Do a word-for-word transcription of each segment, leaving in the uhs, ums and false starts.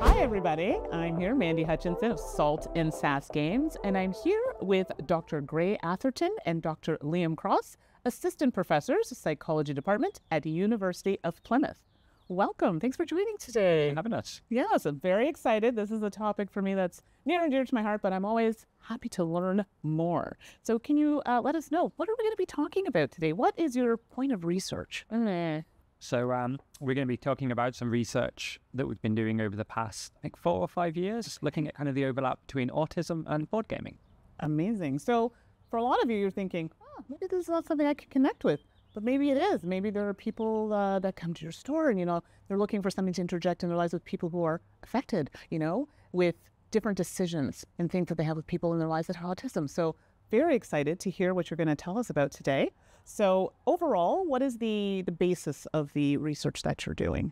Hi everybody, I'm here, Mandy Hutchinson of SALT and S A S Games, and I'm here with Doctor Gray Atherton and Doctor Liam Cross, Assistant Professors, Psychology Department at the University of Plymouth. Welcome, thanks for joining today. Having us. Yes, I'm very excited. This is a topic for me that's near and dear to my heart, but I'm always happy to learn more. So can you uh, let us know, what are we going to be talking about today? What is your point of research? Mm-hmm. So um, we're going to be talking about some research that we've been doing over the past, I think, four or five years, looking at kind of the overlap between autism and board gaming. Amazing. So for a lot of you, you're thinking, oh, maybe this is not something I could connect with, but maybe it is. Maybe there are people uh, that come to your store and, you know, they're looking for something to interject in their lives with people who are affected, you know, with different decisions and things that they have with people in their lives that have autism. So very excited to hear what you're going to tell us about today. So overall, what is the, the basis of the research that you're doing?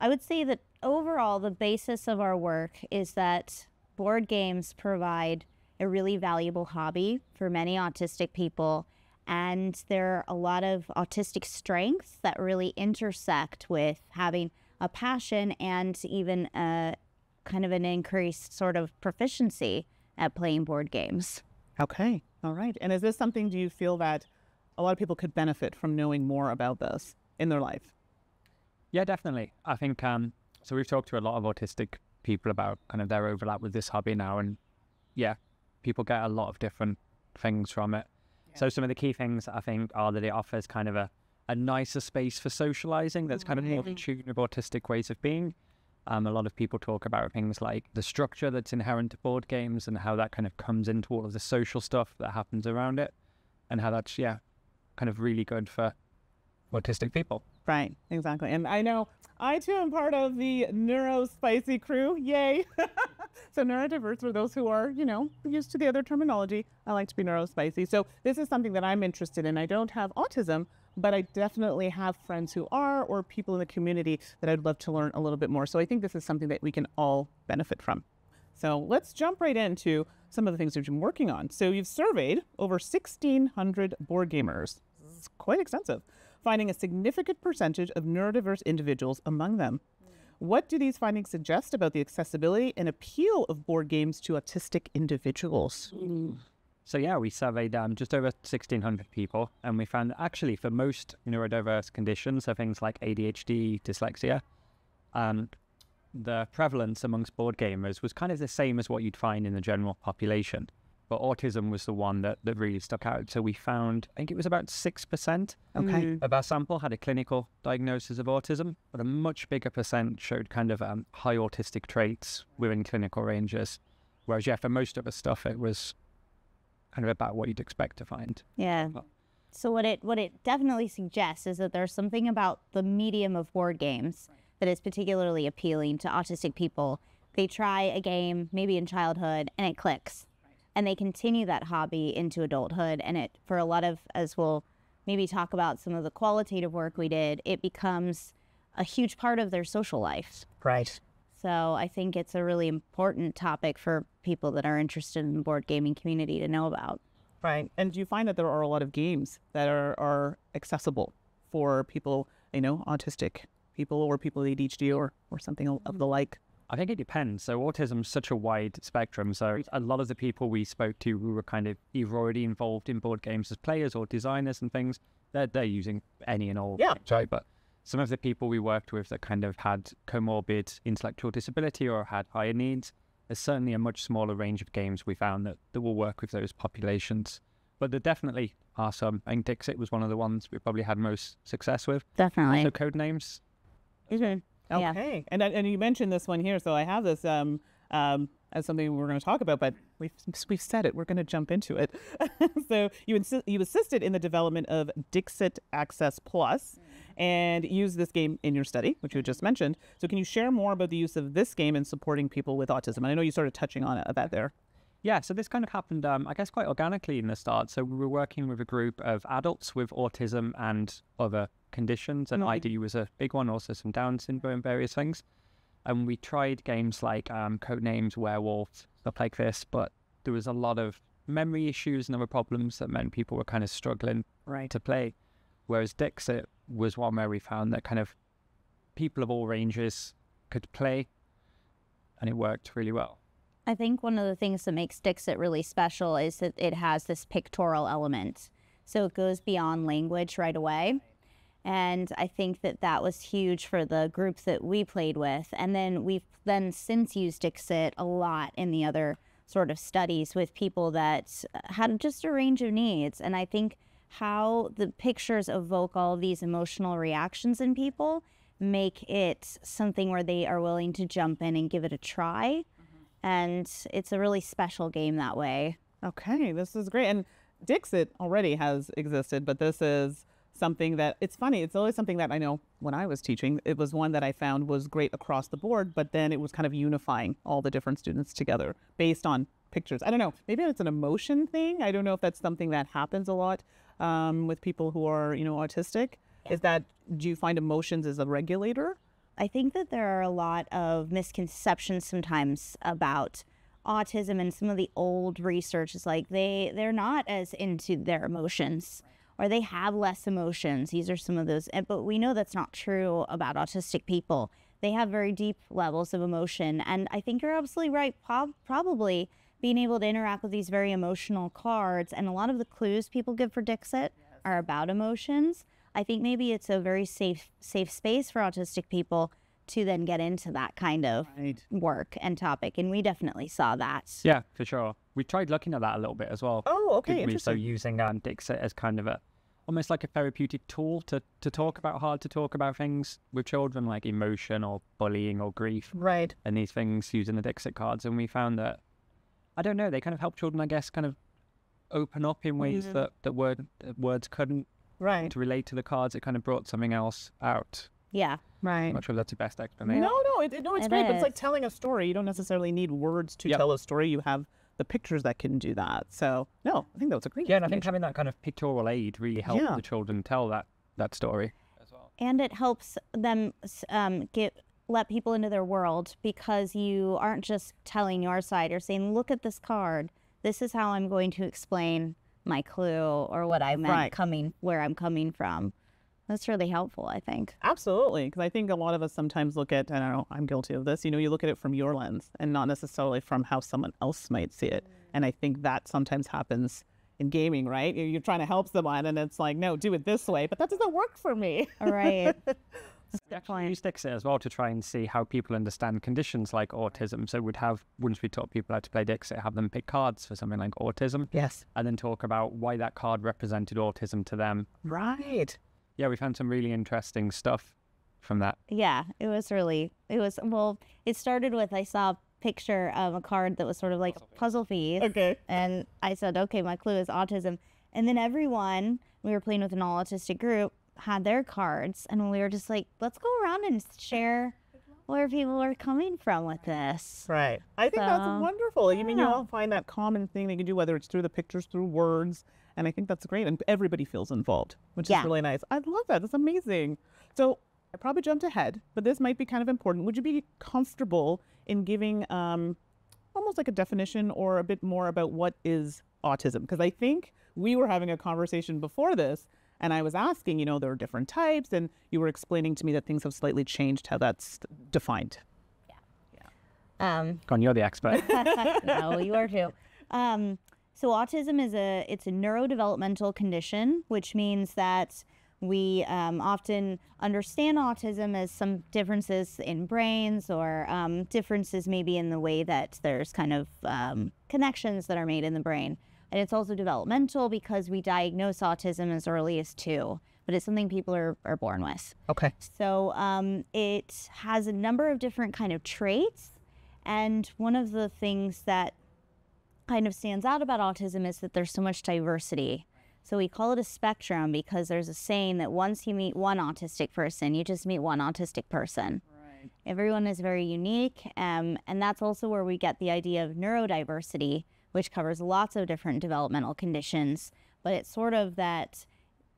I would say that overall, the basis of our work is that board games provide a really valuable hobby for many autistic people. And there are a lot of autistic strengths that really intersect with having a passion and even a kind of an increased sort of proficiency at playing board games. Okay. All right. And is this something, do you feel that a lot of people could benefit from knowing more about this in their life? Yeah, definitely. I think, um, so we've talked to a lot of autistic people about kind of their overlap with this hobby now. And yeah, people get a lot of different things from it. Yeah. So some of the key things I think are that it offers kind of a, a nicer space for socializing. That's kind of more in tune with autistic ways of being. Um, a lot of people talk about things like the structure that's inherent to board games and how that kind of comes into all of the social stuff that happens around it and how that's, yeah, kind of really good for autistic people. Right, exactly. And I know I, too, am part of the NeuroSpicy crew. Yay. So neurodiverse are those who are, you know, used to the other terminology. I like to be NeuroSpicy. So this is something that I'm interested in. I don't have autism, but I definitely have friends who are, or people in the community that I'd love to learn a little bit more. So I think this is something that we can all benefit from. So let's jump right into some of the things that you've been working on. So you've surveyed over sixteen hundred board gamers. This is quite extensive, finding a significant percentage of neurodiverse individuals among them. What do these findings suggest about the accessibility and appeal of board games to autistic individuals? Mm. So yeah, we surveyed um, just over sixteen hundred people, and we found that actually for most neurodiverse conditions, so things like A D H D, dyslexia, um, the prevalence amongst board gamers was kind of the same as what you'd find in the general population. But autism was the one that, that really stuck out. So we found, I think it was about six percent okay. of our sample had a clinical diagnosis of autism, but a much bigger percent showed kind of um, high autistic traits within clinical ranges. Whereas, yeah, for most of the stuff, it was kind of about what you'd expect to find. Yeah. But, so what it, what it definitely suggests is that there's something about the medium of board games right. that is particularly appealing to autistic people. They try a game, maybe in childhood, and it clicks. And they continue that hobby into adulthood. And it, for a lot of, as we'll maybe talk about some of the qualitative work we did, it becomes a huge part of their social life. Right. So I think it's a really important topic for people that are interested in the board gaming community to know about. Right. And do you find that there are a lot of games that are, are accessible for people, you know, autistic people or people with A D H D or, or something mm-hmm. of the like? I think it depends. So autism is such a wide spectrum. So a lot of the people we spoke to who were kind of either already involved in board games as players or designers and things, they're, they're using any and all. Yeah. Right. But some of the people we worked with that kind of had comorbid intellectual disability or had higher needs, there's certainly a much smaller range of games we found that, that will work with those populations. But there definitely are some. I think Dixit was one of the ones we probably had most success with. Definitely. So Codenames. Okay. Okay. Yeah. And and you mentioned this one here, so I have this um, um, as something we're going to talk about, but we've, we've said it. We're going to jump into it. So you, insi you assisted in the development of Dixit Access Plus and used this game in your study, which you just mentioned. So can you share more about the use of this game in supporting people with autism? And I know you started touching on that there. Yeah, so this kind of happened, um, I guess, quite organically in the start. So we were working with a group of adults with autism and other conditions, and I D was a big one, also some Down syndrome and various things. And we tried games like um, Codenames, Werewolf, stuff like this, but there was a lot of memory issues and other problems that meant people were kind of struggling right. to play. Whereas Dixit was one where we found that kind of people of all ranges could play, and it worked really well. I think one of the things that makes Dixit really special is that it has this pictorial element. So it goes beyond language right away. And I think that that was huge for the group that we played with. And then we've then since used Dixit a lot in the other sort of studies with people that had just a range of needs. And I think how the pictures evoke all these emotional reactions in people make it something where they are willing to jump in and give it a try. Mm-hmm. And it's a really special game that way. Okay, this is great. And Dixit already has existed, but this is something that, it's funny, it's always something that I know when I was teaching, it was one that I found was great across the board, but then it was kind of unifying all the different students together based on pictures. I don't know, maybe it's an emotion thing. I don't know if that's something that happens a lot um, with people who are, you know, autistic. Yeah. Is that, do you find emotions as a regulator? I think that there are a lot of misconceptions sometimes about autism, and some of the old research is like they, they're not as into their emotions, or they have less emotions. These are some of those, but we know that's not true about autistic people. They have very deep levels of emotion. And I think you're absolutely right, Pro- probably being able to interact with these very emotional cards, and a lot of the clues people give for Dixit are about emotions. I think maybe it's a very safe safe space for autistic people to then get into that kind of right. work and topic. And we definitely saw that. Yeah, for sure. We tried looking at that a little bit as well. Oh, okay, interesting. So using um, Dixit as kind of a, almost like a therapeutic tool to, to talk about hard to talk about things with children, like emotion or bullying or grief. Right. And these things using the Dixit cards. And we found that, I don't know, they kind of help children, I guess, kind of open up in ways mm-hmm. that, that, word, that words couldn't. Right. To relate to the cards, it kind of brought something else out. Yeah, right. I'm not sure if that's the best explanation. No, no, it, no it's it great, is. But it's like telling a story. You don't necessarily need words to yep. tell a story. You have the pictures that can do that. So, no, I think that was a great Yeah, and I think having that kind of pictorial aid really helped yeah. the children tell that, that story. As well. And it helps them um, get let people into their world, because you aren't just telling your side. You're saying, look at this card. This is how I'm going to explain my clue, or what I meant right. coming, where I'm coming from. That's really helpful, I think. Absolutely, because I think a lot of us sometimes look at, and I know I'm guilty of this, you know, you look at it from your lens and not necessarily from how someone else might see it. And I think that sometimes happens in gaming, right? You're trying to help someone and it's like, no, do it this way, but that doesn't work for me. All right. Definitely use Dixit as well to try and see how people understand conditions like autism. So we'd have, once we taught people how to play Dixit, have them pick cards for something like autism. Yes. And then talk about why that card represented autism to them. Right. Yeah, we found some really interesting stuff from that. Yeah, it was really, it was, well, it started with, I saw a picture of a card that was sort of like a puzzle piece. Okay. And I said, okay, my clue is autism. And then everyone, we were playing with an all autistic group, had their cards, and we were just like, let's go around and share where people are coming from with this. Right. I think so, that's wonderful. You mean you all find that common thing that you do, whether it's through the pictures, through words, and I think that's great. And everybody feels involved, which yeah. is really nice. I love that. That's amazing. So I probably jumped ahead, but this might be kind of important. Would you be comfortable in giving um, almost like a definition or a bit more about what is autism? Because I think we were having a conversation before this, and I was asking, you know, there are different types, and you were explaining to me that things have slightly changed how that's defined. Yeah. yeah. Um, Con, you're the expert. No, you are too. Um, so autism is a, it's a neurodevelopmental condition, which means that we um, often understand autism as some differences in brains, or um, differences maybe in the way that there's kind of um, connections that are made in the brain. And it's also developmental because we diagnose autism as early as two, but it's something people are, are born with. Okay. So um, it has a number of different kind of traits. And one of the things that kind of stands out about autism is that there's so much diversity. So we call it a spectrum because there's a saying that once you meet one autistic person, you just meet one autistic person. Right. Everyone is very unique. Um, and that's also where we get the idea of neurodiversity, which covers lots of different developmental conditions, but it's sort of that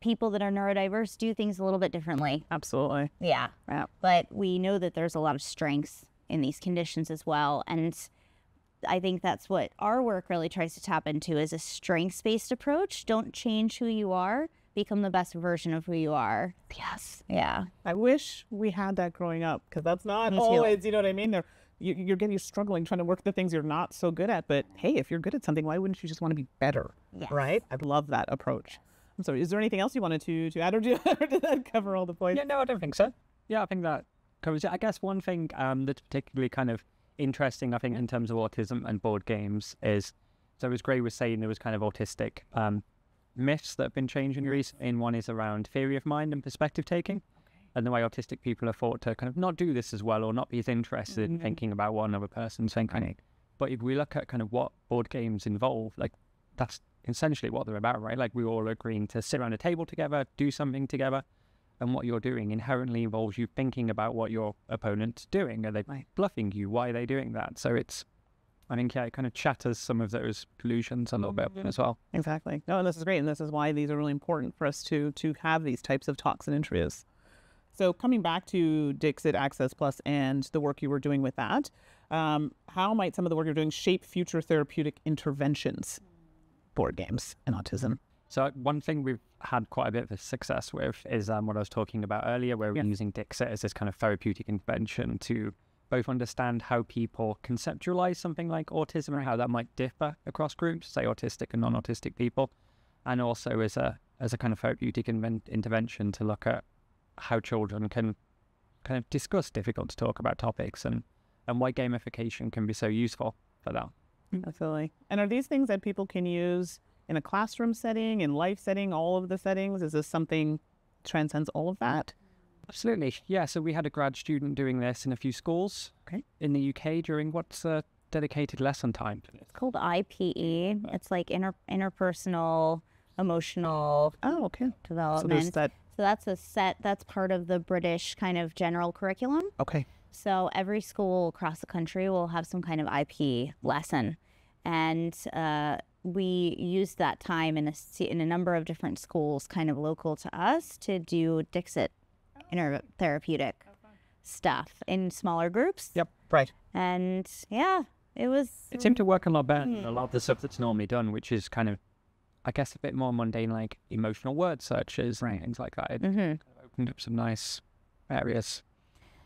people that are neurodiverse do things a little bit differently. Absolutely. Yeah. yeah. But we know that there's a lot of strengths in these conditions as well. And I think that's what our work really tries to tap into, is a strengths-based approach. Don't change who you are, become the best version of who you are. Yes. Yeah. I wish we had that growing up, because that's not always, you know what I mean? They're you're getting, you're struggling trying to work the things you're not so good at. But hey, if you're good at something, why wouldn't you just want to be better? Yes. Right? I love that approach. I'm sorry, is there anything else you wanted to, to add, or did, or did that cover all the points? Yeah, no, I don't think so. Yeah, I think that covers it. I guess one thing um, that's particularly kind of interesting, I think, yeah. in terms of autism and board games is, so as Gray was saying, there was kind of autistic um, myths that have been changing recently. And one is around theory of mind and perspective taking. And the way autistic people are thought to kind of not do this as well, or not be as interested mm-hmm. in thinking about what another person's thinking. Right. But if we look at kind of what board games involve, like that's essentially what they're about, right? Like we're all agreeing to sit around a table together, do something together. And what you're doing inherently involves you thinking about what your opponent's doing. Are they right. bluffing you? Why are they doing that? So it's, I think, yeah, it kind of shatters some of those delusions a little bit mm-hmm. as well. Exactly. No, and this is great. And this is why these are really important for us to, to have these types of talks and interviews. So coming back to Dixit Access Plus and the work you were doing with that, um, how might some of the work you're doing shape future therapeutic interventions, board games and autism? So one thing we've had quite a bit of success with is um, what I was talking about earlier, where yeah. we're using Dixit as this kind of therapeutic intervention to both understand how people conceptualize something like autism and how that might differ across groups, say autistic and non-autistic people, and also as a, as a kind of therapeutic invent- intervention to look at how children can kind of discuss difficult to talk about topics, and, and why gamification can be so useful for that. Absolutely. And are these things that people can use in a classroom setting, in life setting, all of the settings? Is this something transcends all of that? Absolutely. Yeah. So we had a grad student doing this in a few schools okay. in the U K during what's a dedicated lesson time. It's called I P E. It's like inter interpersonal, emotional oh, okay. development. So there's that. So that's a set, that's part of the British kind of general curriculum. Okay. So every school across the country will have some kind of I P lesson. And uh, we used that time in a, in a number of different schools kind of local to us to do Dixit inter therapeutic stuff in smaller groups. Yep, right. And yeah, it was... It seemed to work a lot better than a lot of the stuff that's normally done, which is kind of, I guess, a bit more mundane, like emotional word searches right. and things like that. It mm-hmm. kind of opened up some nice areas.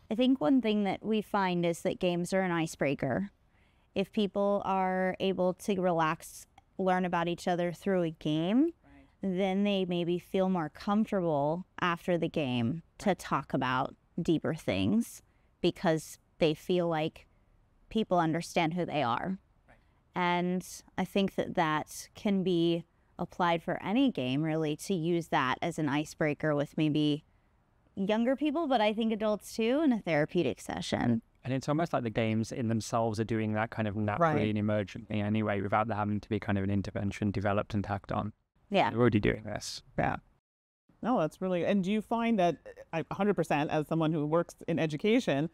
I think one thing that we find is that games are an icebreaker. If people are able to relax, learn about each other through a game, right. then they maybe feel more comfortable after the game to right. talk about deeper things, because they feel like people understand who they are. Right. And I think that that can be applied for any game, really, to use that as an icebreaker with maybe younger people, but I think adults too, in a therapeutic session. And it's almost like the games in themselves are doing that kind of naturally right. and emergently anyway, without there having to be kind of an intervention developed and tacked on. Yeah. They're already doing this. Yeah. No, that's really, and do you find that one hundred percent as someone who works in education,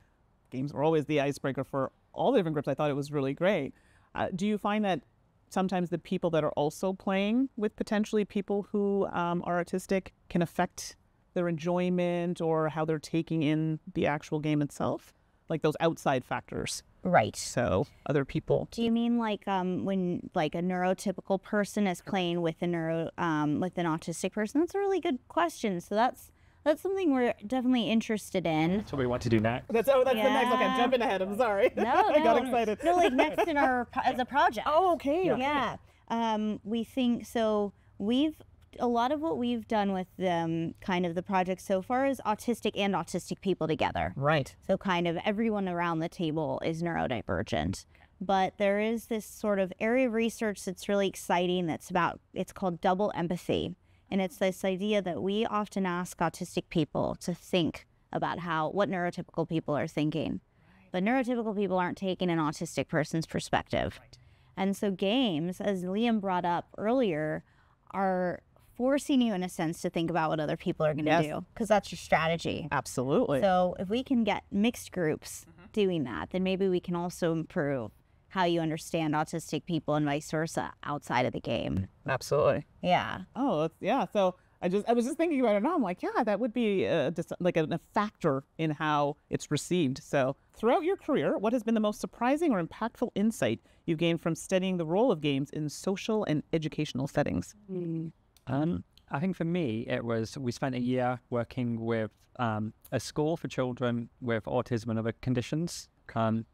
games were always the icebreaker for all the different groups. I thought it was really great. Uh, do you find that sometimes the people that are also playing with potentially people who um, are autistic can affect their enjoyment or how they're taking in the actual game itself? Like those outside factors. Right. So other people. Do you mean like um, when like a neurotypical person is playing with a neuro um, with an autistic person? That's a really good question. So that's that's something we're definitely interested in. That's what we want to do next. That's, oh, that's yeah. the next. Okay, I'm jumping ahead. I'm sorry. No, no. I got excited. No, like next in our, as a project. Oh, okay. Yeah. yeah. Um, we think, so we've, a lot of what we've done with them, kind of the project so far, is autistic and autistic people together. Right. So kind of everyone around the table is neurodivergent. But there is this sort of area of research that's really exciting that's about, it's called double empathy. And it's this idea that we often ask autistic people to think about how, what neurotypical people are thinking. Right. But neurotypical people aren't taking an autistic person's perspective. Right. And so games, as Liam brought up earlier, are forcing you in a sense to think about what other people are going to yes. do, because that's your strategy. Absolutely. So if we can get mixed groups mm-hmm. doing that, then maybe we can also improve how you understand autistic people and vice versa outside of the game. Absolutely. Yeah. Oh, yeah. So I just, I was just thinking about it now. I'm like, yeah, that would be a, like a, a factor in how it's received. So throughout your career, what has been the most surprising or impactful insight you've gained from studying the role of games in social and educational settings? Mm. Um, I think for me, it was, we spent a year working with um, a school for children with autism and other conditions. Um,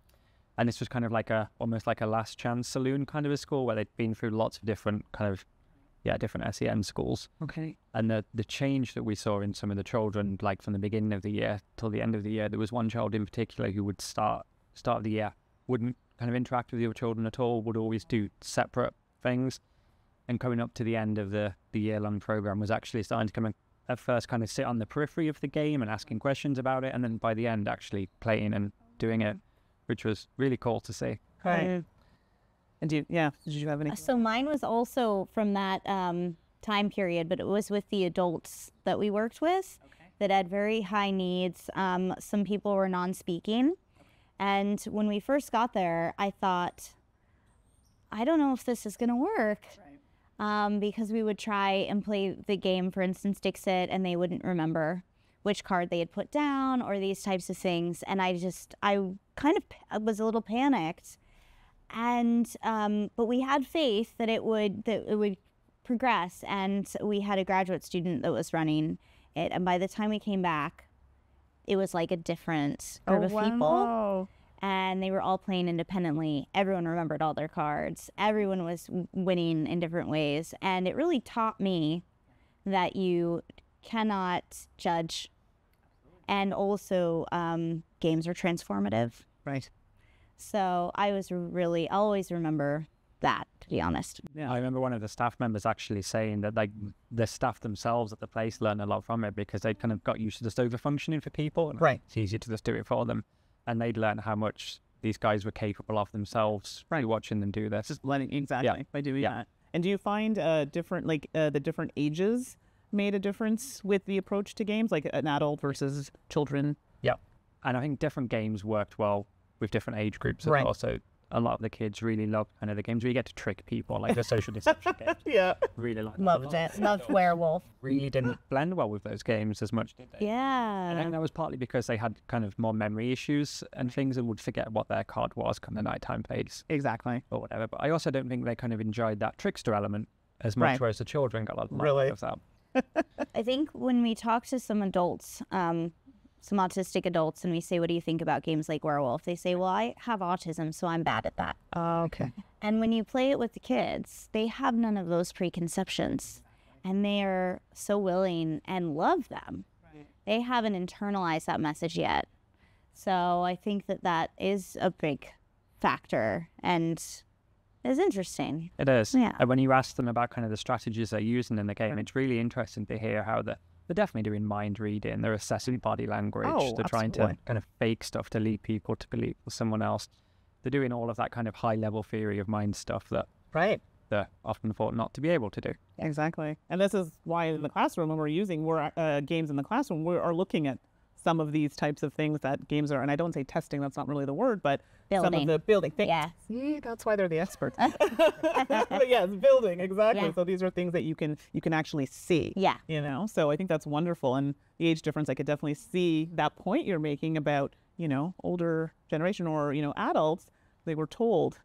And this was kind of like a, almost like a last chance saloon kind of a school where they'd been through lots of different kind of, yeah, different S E M schools. Okay. And the, the change that we saw in some of the children, like from the beginning of the year till the end of the year, there was one child in particular who would start, start of the year, wouldn't kind of interact with the other children at all, would always do separate things. And coming up to the end of the, the year-long program was actually starting to come and at first kind of sit on the periphery of the game and asking questions about it. And then by the end, actually playing and doing it, which was really cool to see. Right. And you, yeah, did you have any? So mine was also from that um, time period, but it was with the adults that we worked with, okay, that had very high needs. Um, some people were non-speaking. Okay. And when we first got there, I thought, I don't know if this is going to work. Right. Um, because we would try and play the game, for instance, Dixit, and they wouldn't remember which card they had put down or these types of things. And I just, I kind of was a little panicked. And um, but we had faith that it would that it would progress, and we had a graduate student that was running it. And by the time we came back, it was like a different group oh, of wow. people, and they were all playing independently. Everyone remembered all their cards. Everyone was winning in different ways, and it really taught me that you cannot judge, and also um, games are transformative. Right. So I was really, I'll always remember that, to be honest. Yeah, I remember one of the staff members actually saying that like the staff themselves at the place learned a lot from it because they kind of got used to just over-functioning for people. And right. It's easier to just do it for them. And they'd learned how much these guys were capable of themselves, right, watching them do this. Just learning, exactly, yeah, by doing yeah. that. And do you find uh, different, like uh, the different ages made a difference with the approach to games, like an adult versus children? Yeah. And I think different games worked well with different age groups. Right. Also, a lot of the kids really love kind of the games where you get to trick people, like the social deception games. Yeah. Really loved Loved it. Loved Werewolf. Really didn't blend well with those games as much, did they? Yeah. And I think that was partly because they had kind of more memory issues and things and would forget what their card was come the nighttime plays. Exactly. Or whatever. But I also don't think they kind of enjoyed that trickster element as much, right, whereas the children got a lot really. of that. I think when we talk to some adults, um, some autistic adults, and we say, what do you think about games like Werewolf? They say, well, I have autism, so I'm bad at that. Oh, okay. And when you play it with the kids, they have none of those preconceptions, and they are so willing and love them. Right. They haven't internalized that message yet. So I think that that is a big factor, and it's interesting. It is. Yeah. And when you ask them about kind of the strategies they're using in the game, right, it's really interesting to hear how the they're definitely doing mind reading. They're assessing body language. Oh, they're absolutely. Trying to kind of fake stuff to lead people to believe someone else. They're doing all of that kind of high-level theory of mind stuff that right. they're often thought not to be able to do. Exactly. And this is why in the classroom, when we're using we're, uh, games in the classroom, we are looking at some of these types of things that games are, and I don't say testing, that's not really the word, but building. Some of the building things. Yeah. See, that's why they're the experts. But yes, building, exactly. Yeah. So these are things that you can you can actually see. Yeah. You know, so I think that's wonderful. And the age difference, I could definitely see that point you're making about, you know, older generation or, you know, adults, they were told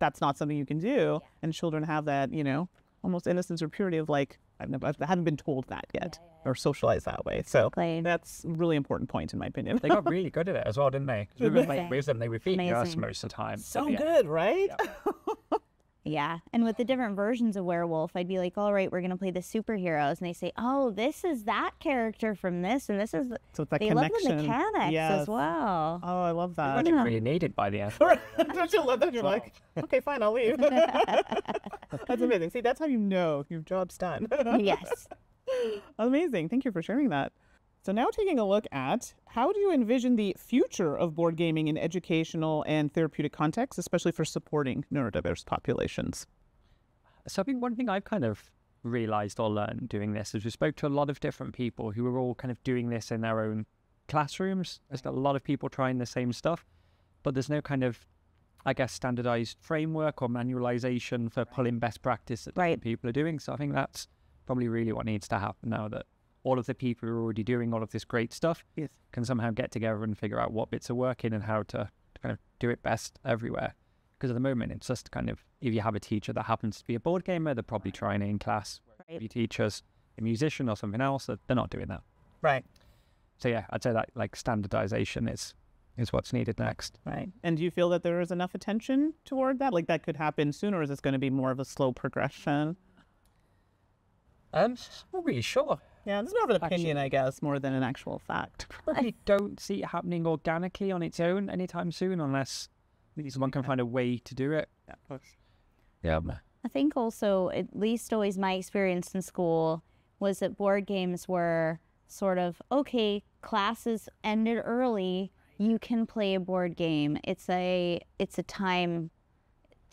that's not something you can do. Yeah. And children have that, you know, almost innocence or purity of like, I've never, I haven't been told that yet. Yeah, yeah. Or socialized that way. So exactly. That's a really important point in my opinion. They got really good at it as well, didn't they? Because we were like with them, they were beating us most of the time. So yeah. good, right? Yeah. Yeah. And with the different versions of Werewolf, I'd be like, all right, we're going to play the superheroes. And they say, oh, this is that character from this. And this is, the... so it's that they connection. Love the mechanics yes. as well. Oh, I love that. I think yeah. really needed by the end. Don't you love that? You're like, okay, fine, I'll leave. That's amazing. See, that's how you know your job's done. Yes. Amazing. Thank you for sharing that. So now taking a look at how do you envision the future of board gaming in educational and therapeutic contexts, especially for supporting neurodiverse populations? So I think one thing I've kind of realized or learned doing this is we spoke to a lot of different people who were all kind of doing this in their own classrooms. There's a lot of people trying the same stuff, but there's no kind of, I guess, standardized framework or manualization for pulling best practice that right. people are doing. So I think that's probably really what needs to happen now that all of the people who are already doing all of this great stuff yes. can somehow get together and figure out what bits are working and how to kind of do it best everywhere. Because at the moment, it's just kind of, if you have a teacher that happens to be a board gamer, they're probably trying it in class. Right. If you teach us a musician or something else, they're not doing that. Right. So yeah, I'd say that like standardization is is what's needed next. Right. And do you feel that there is enough attention toward that? Like that could happen soon, or is this going to be more of a slow progression? Um, I'm not really sure. Yeah, it's more of an opinion, I guess, more than an actual fact. I don't see it happening organically on its own anytime soon, unless someone can find a way to do it. Yeah. I think also, at least always my experience in school was that board games were sort of, okay, classes ended early, you can play a board game. It's a, it's a time,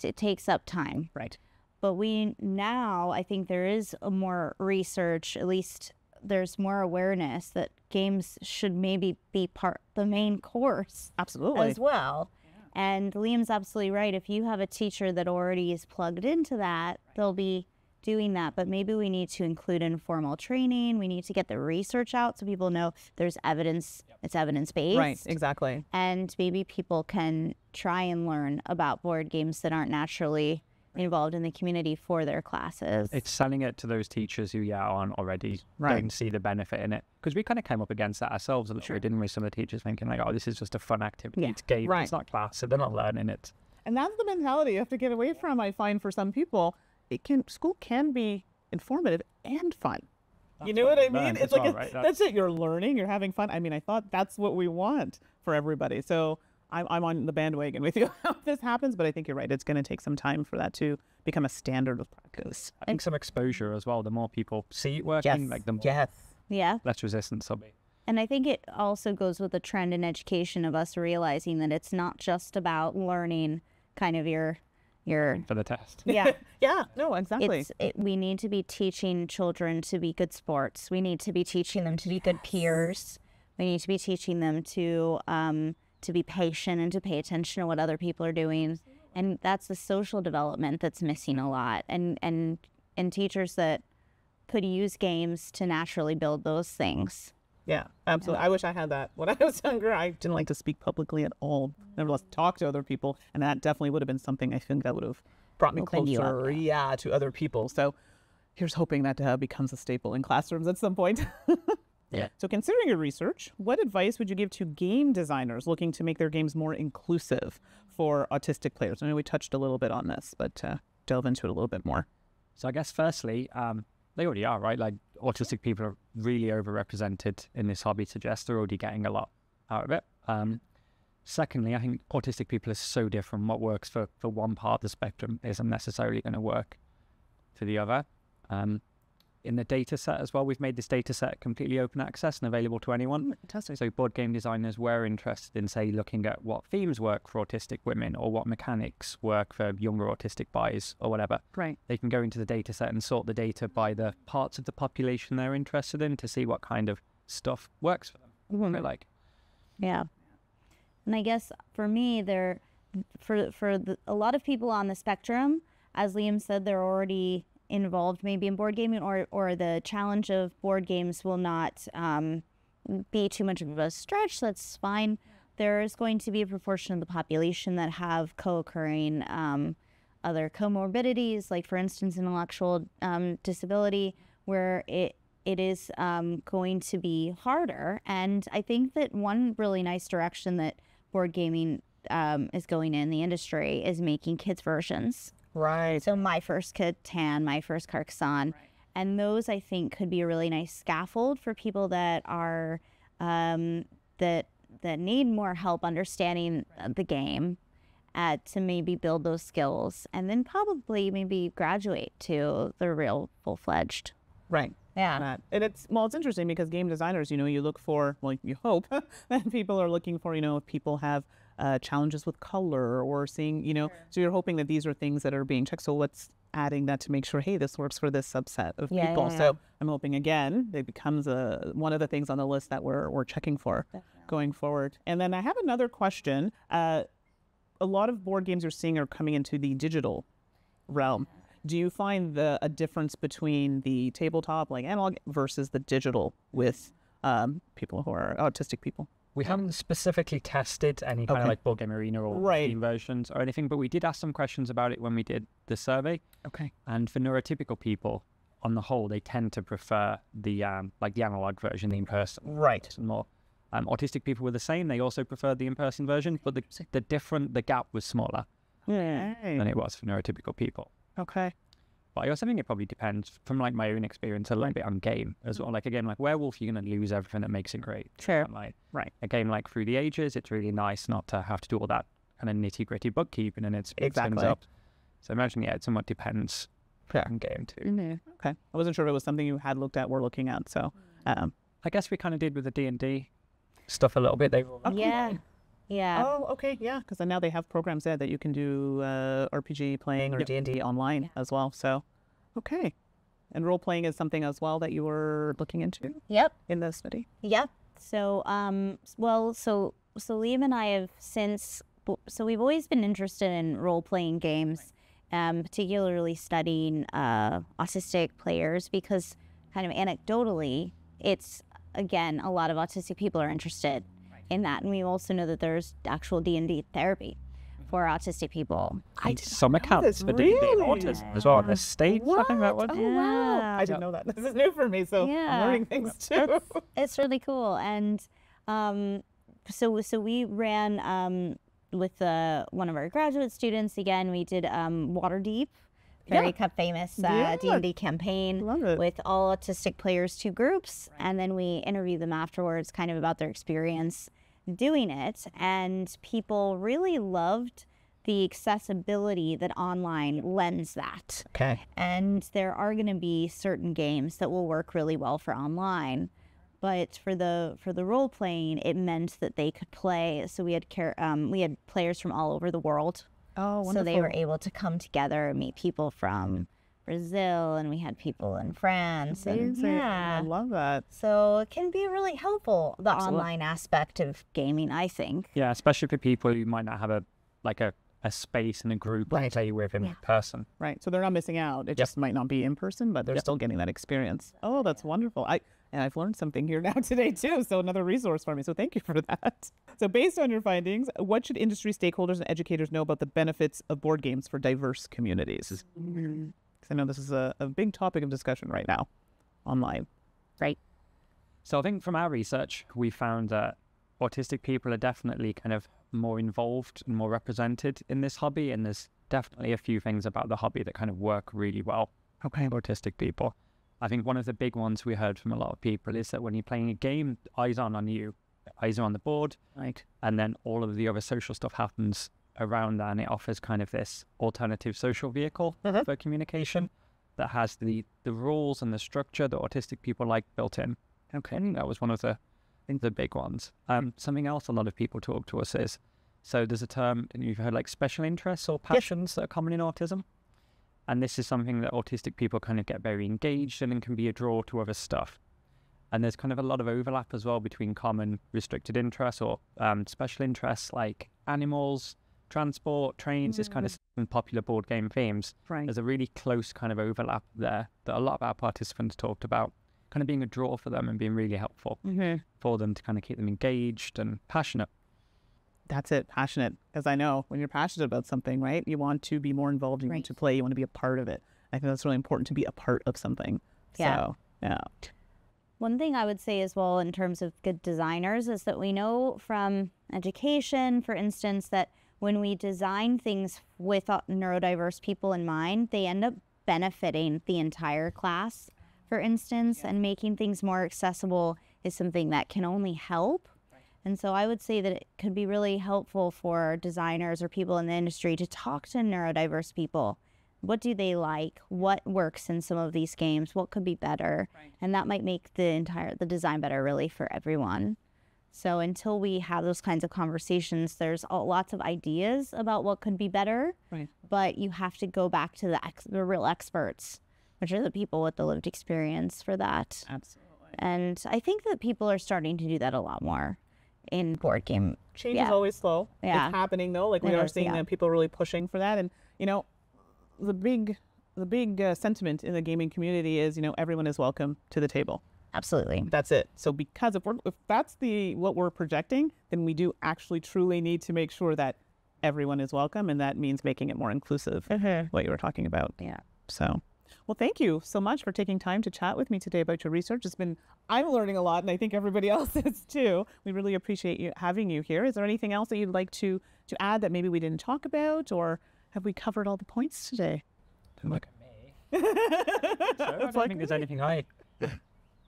it takes up time. Right. But we now, I think there is a more research, at least there's more awareness that games should maybe be part the main course. Absolutely. As well. Yeah. And Liam's absolutely right. If you have a teacher that already is plugged into that, right, they'll be doing that. But maybe we need to include informal training. We need to get the research out so people know there's evidence. Yep. It's evidence-based. Right, exactly. And maybe people can try and learn about board games that aren't naturally involved in the community for their classes. It's selling it to those teachers who, yeah, aren't already, right, don't see the benefit in it. Because we kind of came up against that ourselves, I'm sure, didn't we? Some of the teachers thinking like, oh, this is just a fun activity. Yeah. It's game, right, it's not class, so they're not learning it. And that's the mentality you have to get away from, I find, for some people. It can, school can be informative and fun. That's, you know what I mean? It's like, well, right? that's, that's it, you're learning, you're having fun. I mean, I thought that's what we want for everybody. So I'm on the bandwagon with you how this happens, but I think you're right. It's going to take some time for that to become a standard of practice. I think some exposure as well. The more people see it working, yes, like the more, yes, yeah, less resistance will be. And I think it also goes with the trend in education of us realizing that it's not just about learning kind of your... your for the test. Yeah. Yeah. No, exactly. It's, it, we need to be teaching children to be good sports. We need to be teaching them to be, yes, good peers. We need to be teaching them to... Um, to be patient and to pay attention to what other people are doing. And that's the social development that's missing a lot. And and and teachers that could use games to naturally build those things. Yeah, absolutely. Yeah. I wish I had that. When I was younger, I didn't like to speak publicly at all. Nevertheless, talk to other people. And that definitely would have been something I think that would have brought me closer, yeah, to other people. So here's hoping that uh, becomes a staple in classrooms at some point. Yeah. So considering your research, what advice would you give to game designers looking to make their games more inclusive for autistic players? I know we touched a little bit on this, but uh, delve into it a little bit more. So I guess firstly, um, they already are, right? Like autistic people are really overrepresented in this hobby, suggests they're already getting a lot out of it. Um, secondly, I think autistic people are so different. What works for, for one part of the spectrum isn't necessarily going to work for the other. Um, in the data set as well, we've made this data set completely open access and available to anyone. Fantastic. So board game designers were interested in, say, looking at what themes work for autistic women or what mechanics work for younger autistic buys or whatever. Right. They can go into the data set and sort the data by the parts of the population they're interested in to see what kind of stuff works for them. Mm-hmm. They're like, yeah. And I guess for me, there, for, for the, a lot of people on the spectrum, as Liam said, they're already involved maybe in board gaming, or or the challenge of board games will not um, be too much of a stretch. That's fine. There is going to be a proportion of the population that have co-occurring um, other comorbidities, like for instance intellectual um, disability, where it it is um, going to be harder. And I think that one really nice direction that board gaming um, is going in the industry is making kids versions. Right. So my first Catan, my first Carcassonne, right, and those I think could be a really nice scaffold for people that are um, that that need more help understanding, right, the game, uh, to maybe build those skills and then probably maybe graduate to the real full fledged. Right. Yeah. And it's, well, it's interesting because game designers, you know, you look for, well, you hope that people are looking for, you know, if people have Uh, challenges with color or seeing, you know, sure, so you're hoping that these are things that are being checked. So what's adding that to make sure, hey, this works for this subset of, yeah, people. Yeah, yeah. So I'm hoping, again, it becomes a, one of the things on the list that we're, we're checking for, definitely, going forward. And then I have another question. Uh, a lot of board games you're seeing are coming into the digital realm. Yeah. Do you find the a difference between the tabletop, like analog, versus the digital with um, people who are autistic people? We haven't specifically tested any kind, okay, of like board game arena or right, game versions or anything, but we did ask some questions about it when we did the survey. Okay. And for neurotypical people, on the whole, they tend to prefer the um, like the analog version in person. Right. More. Um, autistic people were the same. They also preferred the in-person version, but the, the different, the gap was smaller yeah. than it was for neurotypical people. Okay. But I also think it probably depends, from like my own experience, a little right. bit on game as well. Like a game like Werewolf, you're going to lose everything that makes it great. Sure. Like, right. A game like Through the Ages, it's really nice not to have to do all that kind of nitty-gritty bookkeeping and it's exactly. things up. So I imagine, yeah, it somewhat depends yeah. on game too. Mm-hmm. Okay. I wasn't sure if it was something you had looked at or looking at, so. Um. I guess we kind of did with the D and D stuff a little bit. They okay. Yeah. Yeah. Oh, okay. Yeah. Because now they have programs there that you can do uh, R P G playing or yep. D and D online yeah. as well. So, okay. And role playing is something as well that you were looking into? Yep. In the study? Yep. So, um, well, so, so Liam and I have since, so we've always been interested in role playing games, um, particularly studying uh, autistic players because kind of anecdotally, it's, again, a lot of autistic people are interested in that, and we also know that there's actual D and D therapy for autistic people. I and some accounts for really? D and D autism as well on the States. What? I think that was. Oh, yeah. Wow. I didn't know that. This is new for me, so yeah. I'm learning things too. It's, it's really cool. And um, so, so we ran um, with uh, one of our graduate students. Again, we did um, Waterdeep, very yeah. cup famous uh, yeah. D and D campaign with all autistic players, two groups, right. and then we interviewed them afterwards kind of about their experience doing it, and people really loved the accessibility that online lends that. Okay. And there are going to be certain games that will work really well for online, but for the for the role playing, it meant that they could play. So we had care, um, we had players from all over the world. Oh, wonderful. So they were able to come together and meet people from Brazil, and we had people in France. Amazing. And, yeah. I love that. So it can be really helpful, the Absolutely. Online aspect of gaming, I think. Yeah, especially for people who might not have a like a, a space and a group right. to play with in yeah. person. Right, so they're not missing out. It yep. just might not be in person, but they're yep. still getting that experience. Oh, that's yeah. wonderful. I And I've learned something here now today, too. So another resource for me. So thank you for that. So based on your findings, what should industry stakeholders and educators know about the benefits of board games for diverse communities? Because I know this is a, a big topic of discussion right now online. Right. So I think from our research, we found that autistic people are definitely kind of more involved and more represented in this hobby. And there's definitely a few things about the hobby that kind of work really well okay. for autistic people. I think one of the big ones we heard from a lot of people is that when you're playing a game, eyes aren't on you, eyes are on the board. Right. And then all of the other social stuff happens around that, and it offers kind of this alternative social vehicle uh-huh. for communication that has the, the rules and the structure that autistic people like built in. Okay. And that was one of the, the big ones. Um, something else a lot of people talk to us is, so there's a term, and you've heard like special interests or passions yes. that are common in autism. And this is something that autistic people kind of get very engaged in and can be a draw to other stuff. And there's kind of a lot of overlap as well between common restricted interests or um, special interests like animals, transport, trains, mm. this kind of popular board game themes. Right. There's a really close kind of overlap there that a lot of our participants talked about, kind of being a draw for them and being really helpful mm-hmm. for them to kind of keep them engaged and passionate. That's it, passionate. Because I know when you're passionate about something, right, you want to be more involved, you right. want to play, you want to be a part of it. I think that's really important to be a part of something. Yeah. So, yeah. One thing I would say as well in terms of good designers is that we know from education, for instance, that when we design things with neurodiverse people in mind, they end up benefiting the entire class, for instance, yeah. and making things more accessible is something that can only help. And so I would say that it could be really helpful for designers or people in the industry to talk to neurodiverse people. What do they like? What works in some of these games? What could be better? Right. And that might make the entire the design better really for everyone. So until we have those kinds of conversations, there's all, lots of ideas about what could be better, right. but you have to go back to the, ex the real experts, which are the people with the lived experience for that. Absolutely. And I think that people are starting to do that a lot more. In board game change yeah. is always slow yeah. it's happening though, like we it are is, seeing yeah. that people are really pushing for that. And you know, the big the big uh, sentiment in the gaming community is, you know, everyone is welcome to the table. Absolutely. That's it. So because if, we're, if that's the what we're projecting, then we do actually truly need to make sure that everyone is welcome, and that means making it more inclusive mm-hmm. what you were talking about. Yeah. So Well, thank you so much for taking time to chat with me today about your research. It's been, I'm learning a lot, and I think everybody else is too. We really appreciate you having you here. Is there anything else that you'd like to, to add that maybe we didn't talk about, or have we covered all the points today? Don't look at me. I think so. I don't like, think there's anything I...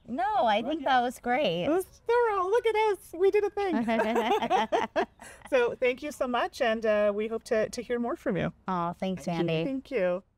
No, I think that was great. It was thorough. Look at us. We did a thing. So thank you so much, and uh, we hope to, to hear more from you. Oh, thanks, Mandy. Thank you. Thank you.